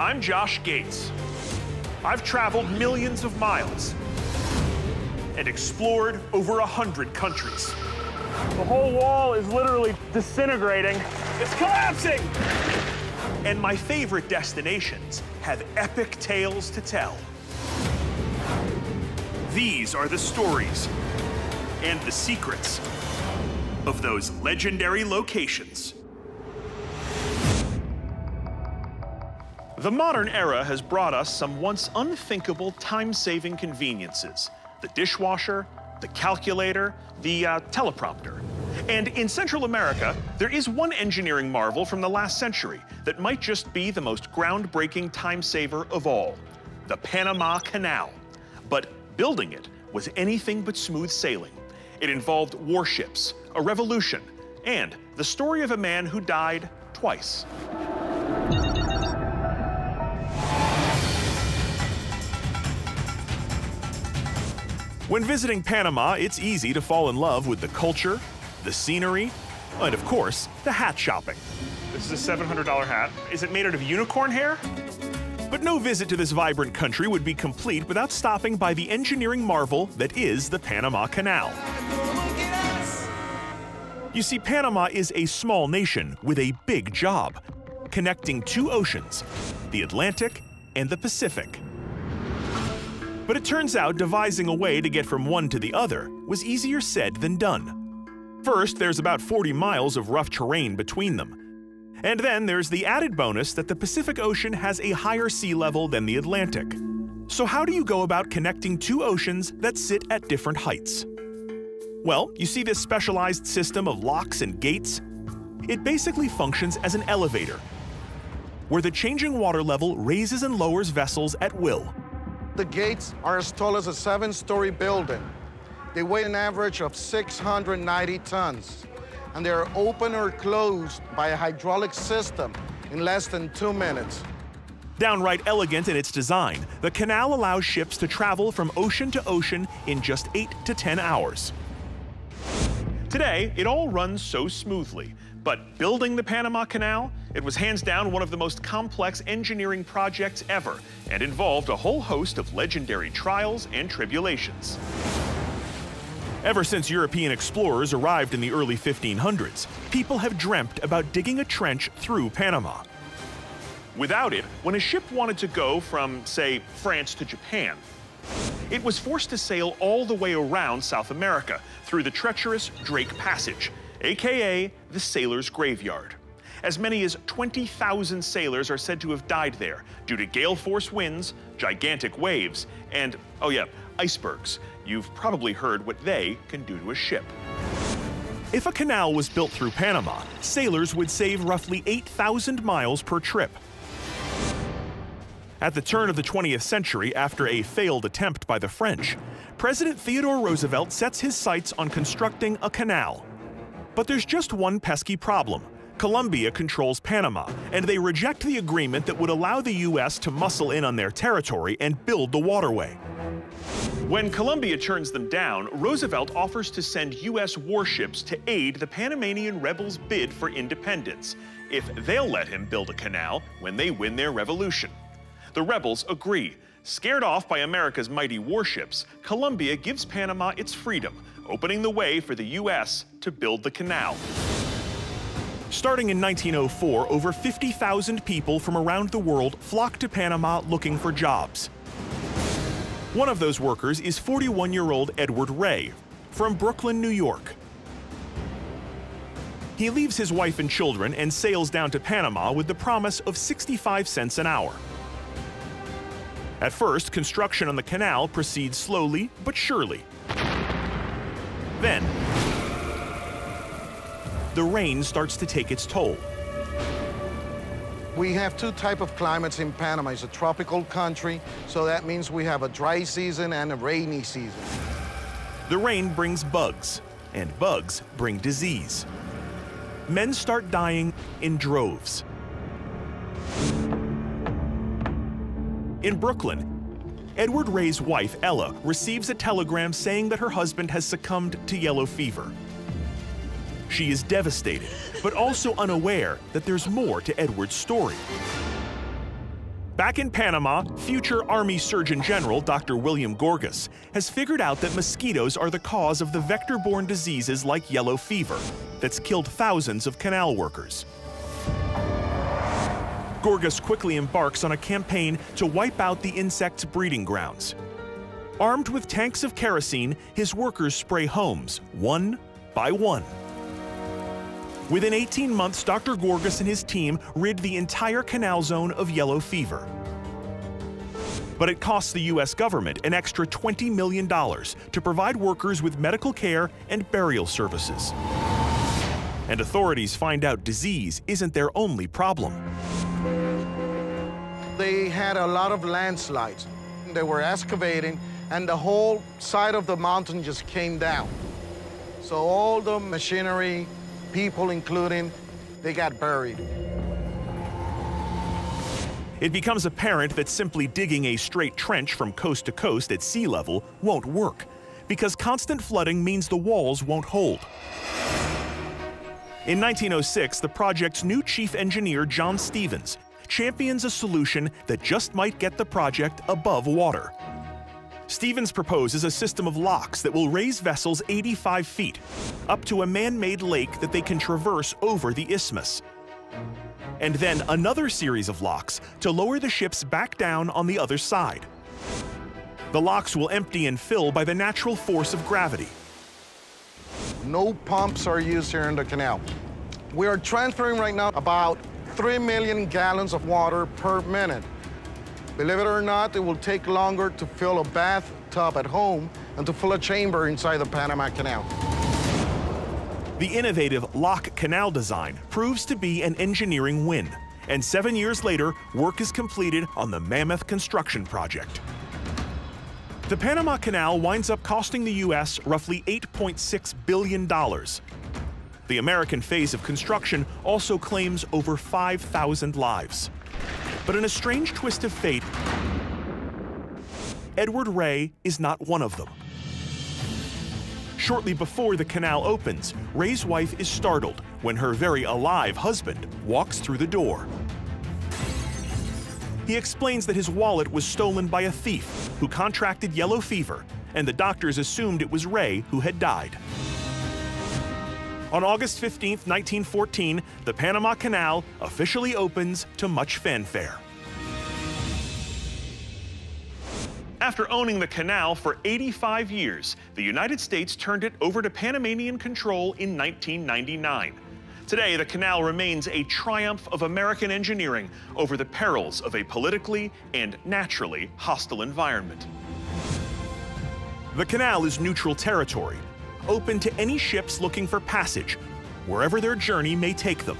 I'm Josh Gates. I've traveled millions of miles and explored over 100 countries. The whole wall is literally disintegrating. It's collapsing! And my favorite destinations have epic tales to tell. These are the stories and the secrets of those legendary locations. The modern era has brought us some once unthinkable time-saving conveniences. The dishwasher, the calculator, the teleprompter. And in Central America, there is one engineering marvel from the last century that might just be the most groundbreaking time saver of all, the Panama Canal. But building it was anything but smooth sailing. It involved warships, a revolution, and the story of a man who died twice. When visiting Panama, it's easy to fall in love with the culture, the scenery, and of course, the hat shopping. This is a $700 hat. Is it made out of unicorn hair? But no visit to this vibrant country would be complete without stopping by the engineering marvel that is the Panama Canal. You see, Panama is a small nation with a big job, connecting two oceans, the Atlantic and the Pacific. But it turns out devising a way to get from one to the other was easier said than done. First, there's about 40 miles of rough terrain between them. And then there's the added bonus that the Pacific Ocean has a higher sea level than the Atlantic. So how do you go about connecting two oceans that sit at different heights? Well, you see this specialized system of locks and gates? It basically functions as an elevator, where the changing water level raises and lowers vessels at will. The gates are as tall as a 7-story building. They weigh an average of 690 tons, and they are open or closed by a hydraulic system in less than 2 minutes. Downright elegant in its design, the canal allows ships to travel from ocean to ocean in just 8 to 10 hours. Today, it all runs so smoothly, but building the Panama Canal, it was hands down one of the most complex engineering projects ever and involved a whole host of legendary trials and tribulations. Ever since European explorers arrived in the early 1500s, people have dreamt about digging a trench through Panama. Without it, when a ship wanted to go from, say, France to Japan, it was forced to sail all the way around South America through the treacherous Drake Passage, aka the Sailor's Graveyard. As many as 20,000 sailors are said to have died there due to gale force winds, gigantic waves, and, oh yeah, icebergs. You've probably heard what they can do to a ship. If a canal was built through Panama, sailors would save roughly 8,000 miles per trip. At the turn of the 20th century, after a failed attempt by the French, President Theodore Roosevelt sets his sights on constructing a canal. But there's just one pesky problem. Colombia controls Panama, and they reject the agreement that would allow the U.S. to muscle in on their territory and build the waterway. When Colombia turns them down, Roosevelt offers to send U.S. warships to aid the Panamanian rebels' bid for independence, if they'll let him build a canal when they win their revolution. The rebels agree. Scared off by America's mighty warships, Colombia gives Panama its freedom, opening the way for the U.S. to build the canal. Starting in 1904, over 50,000 people from around the world flocked to Panama looking for jobs. One of those workers is 41-year-old Edward Ray from Brooklyn, New York. He leaves his wife and children and sails down to Panama with the promise of 65 cents an hour. At first, construction on the canal proceeds slowly but surely. Then, the rain starts to take its toll. We have two types of climates in Panama. It's a tropical country, so that means we have a dry season and a rainy season. The rain brings bugs, and bugs bring disease. Men start dying in droves. In Brooklyn, Edward Ray's wife, Ella, receives a telegram saying that her husband has succumbed to yellow fever. She is devastated, but also unaware that there's more to Edward's story. Back in Panama, future Army Surgeon General Dr. William Gorgas has figured out that mosquitoes are the cause of the vector-borne diseases like yellow fever that's killed thousands of canal workers. Gorgas quickly embarks on a campaign to wipe out the insect's breeding grounds. Armed with tanks of kerosene, his workers spray homes, one by one. Within 18 months, Dr. Gorgas and his team rid the entire canal zone of yellow fever. But it costs the U.S. government an extra $20 million to provide workers with medical care and burial services. And authorities find out disease isn't their only problem. They had a lot of landslides. They were excavating, and the whole side of the mountain just came down. So all the machinery, people including, they got buried. It becomes apparent that simply digging a straight trench from coast to coast at sea level won't work, because constant flooding means the walls won't hold. In 1906, the project's new chief engineer, John Stevens, champions a solution that just might get the project above water. Stevens proposes a system of locks that will raise vessels 85 feet, up to a man-made lake that they can traverse over the isthmus. And then another series of locks to lower the ships back down on the other side. The locks will empty and fill by the natural force of gravity. No pumps are used here in the canal. We are transferring right now about 3 million gallons of water per minute. Believe it or not, it will take longer to fill a bathtub at home than to fill a chamber inside the Panama Canal. The innovative lock canal design proves to be an engineering win, and 7 years later, work is completed on the mammoth construction project. The Panama Canal winds up costing the U.S. roughly $8.6 billion. The American phase of construction also claims over 5,000 lives. But in a strange twist of fate, Edward Ray is not one of them. Shortly before the canal opens, Ray's wife is startled when her very alive husband walks through the door. He explains that his wallet was stolen by a thief who contracted yellow fever, and the doctors assumed it was Ray who had died. On August 15, 1914, the Panama Canal officially opens to much fanfare. After owning the canal for 85 years, the United States turned it over to Panamanian control in 1999. Today, the canal remains a triumph of American engineering over the perils of a politically and naturally hostile environment. The canal is neutral territory, open to any ships looking for passage, wherever their journey may take them.